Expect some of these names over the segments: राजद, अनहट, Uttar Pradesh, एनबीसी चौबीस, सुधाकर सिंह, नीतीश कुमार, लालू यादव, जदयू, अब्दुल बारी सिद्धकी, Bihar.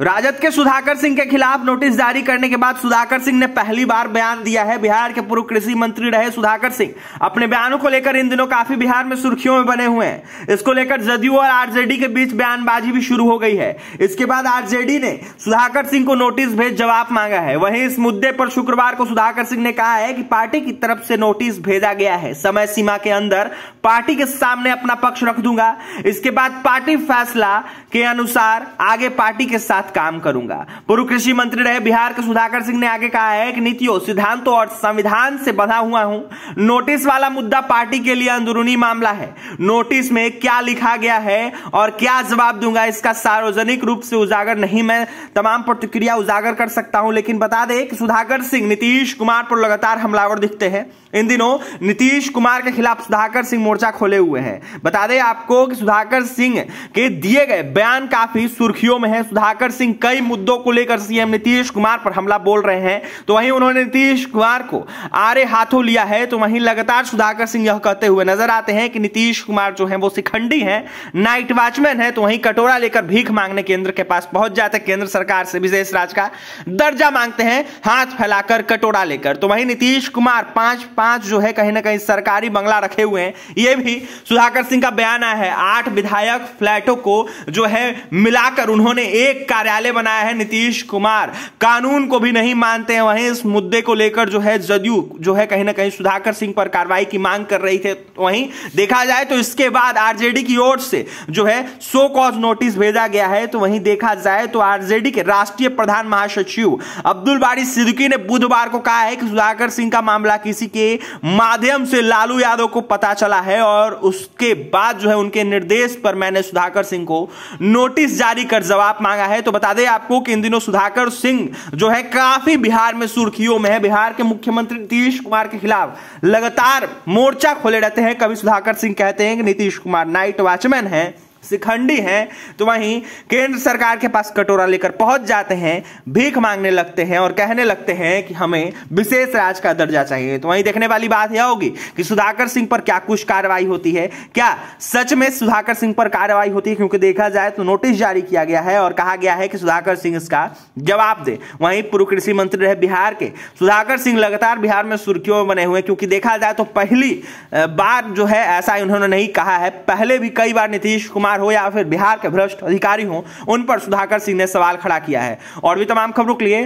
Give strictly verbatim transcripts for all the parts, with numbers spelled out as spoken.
राजद के सुधाकर सिंह के खिलाफ नोटिस जारी करने के बाद सुधाकर सिंह ने पहली बार बयान दिया है। बिहार के पूर्व कृषि मंत्री रहे सुधाकर सिंह अपने बयानों को लेकर इन दिनों काफी बिहार में सुर्खियों में बने हुए हैं। इसको लेकर जदयू और आरजेडी के बीच बयानबाजी भी शुरू हो गई है। इसके बाद आरजेडी ने सुधाकर सिंह को नोटिस भेज जवाब मांगा है। वहीं इस मुद्दे पर शुक्रवार को सुधाकर सिंह ने कहा है कि पार्टी की तरफ से नोटिस भेजा गया है, समय सीमा के अंदर पार्टी के सामने अपना पक्ष रख दूंगा, इसके बाद पार्टी फैसला के अनुसार आगे पार्टी के साथ काम करूंगा। पूर्व कृषि मंत्री रहे बिहार के सुधाकर सिंह ने आगे कहा है कि नीतियों, सिद्धांतों और संविधान से बंधा हुआ हूं। नोटिस वाला मुद्दा पार्टी के लिए अंदरूनी मामला है। नोटिस में क्या लिखा गया है और क्या जवाब दूंगा, इसका सार्वजनिक रूप से उजागर नहीं, मैं तमाम प्रतिक्रिया उजागर कर सकता हूं, लेकिन बता दें कि सुधाकर सिंह नीतीश कुमार पर लगातार हमलावर दिखते हैं। इन दिनों नीतीश कुमार के खिलाफ सुधाकर सिंह मोर्चा खोले हुए हैं। बता दें आपको कि सुधाकर सिंह के दिए गए बयान काफी सुर्खियों में है। सुधाकर सिंह कई मुद्दों को लेकर सीएम नीतीश कुमार पर हमला बोल रहे हैं, तो वहीं उन्होंने नीतीश कुमार को आड़े हाथों लिया है। तो वहीं लगातार सुधाकर सिंह यह कहते हुए नजर आते हैं कि नीतीश कुमार जो है वो शिखंडी है, नाइट वॉचमैन है। तो वहीं कटोरा लेकर भीख मांगने केंद्र के पास पहुंच जाते, केंद्र सरकार से विशेष राज्य का दर्जा मांगते हैं, हाथ फैलाकर कटोरा लेकर। तो वहीं नीतीश कुमार पांच जो है कहीं ना कहीं सरकारी बंगला रखे हुए हैं। यह भी सुधाकर सिंह का बयान आया है। आठ विधायक फ्लैटों को जो है मिलाकर उन्होंने एक कार्यालय बनाया है। नीतीश कुमार कानून को भी नहीं मानते हैं। वहीं इस मुद्दे को लेकर जो है जदयू जो है कहीं ना कहीं सुधाकर सिंह पर कार्रवाई की मांग कर रही थी। वहीं देखा जाए तो इसके बाद आरजेडी की ओर से जो है सो कॉज नोटिस भेजा गया है। तो वहीं देखा जाए तो आरजेडी के राष्ट्रीय प्रधान महासचिव अब्दुल बारी सिद्धकी ने बुधवार को कहा है कि सुधाकर सिंह का मामला किसी के माध्यम से लालू यादव को पता चला है और उसके बाद जो है उनके निर्देश पर मैंने सुधाकर सिंह को नोटिस जारी कर जवाब मांगा है। तो बता दें आपको कि इन दिनों सुधाकर सिंह जो है काफी बिहार में सुर्खियों में है। बिहार के मुख्यमंत्री नीतीश कुमार के खिलाफ लगातार मोर्चा खोले रहते हैं। कभी सुधाकर सिंह कहते हैं कि नीतीश कुमार नाइट वॉचमैन है, शिखंडी हैं, तो वहीं केंद्र सरकार के पास कटोरा लेकर पहुंच जाते हैं, भीख मांगने लगते हैं और कहने लगते हैं कि हमें विशेष राज का दर्जा चाहिए। तो वहीं देखने वाली बात यह होगी कि सुधाकर सिंह पर क्या कुछ कार्रवाई होती है, क्या सच में सुधाकर सिंह पर कार्रवाई होती है, क्योंकि देखा जाए तो नोटिस जारी किया गया है और कहा गया है कि सुधाकर सिंह इसका जवाब दे। वहीं पूर्व कृषि मंत्री रहे बिहार के सुधाकर सिंह लगातार बिहार में सुर्खियों में बने हुए, क्योंकि देखा जाए तो पहली बार जो है ऐसा उन्होंने नहीं कहा है। पहले भी कई बार नीतीश कुमार हो या फिर बिहार के भ्रष्ट अधिकारी हो, उन पर सुधाकर सिंह ने सवाल खड़ा किया है। और भी तमाम खबरों के लिए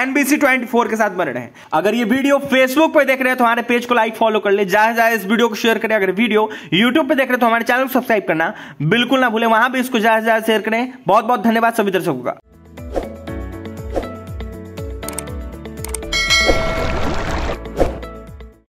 एनबीसी चौबीस के साथ बने रहें। अगर ये वीडियो फेसबुक पे देख रहे हैं तो हमारे पेज को लाइक फॉलो कर ले, जहां जहां इस वीडियो को शेयर करें। अगर वीडियो यूट्यूब पे देख रहे हैं तो हमारे चैनल को सब्सक्राइब करना बिल्कुल ना भूलें, वहां भी इसको जहां जहां शेयर करें। बहुत बहुत धन्यवाद सभी दर्शकों का।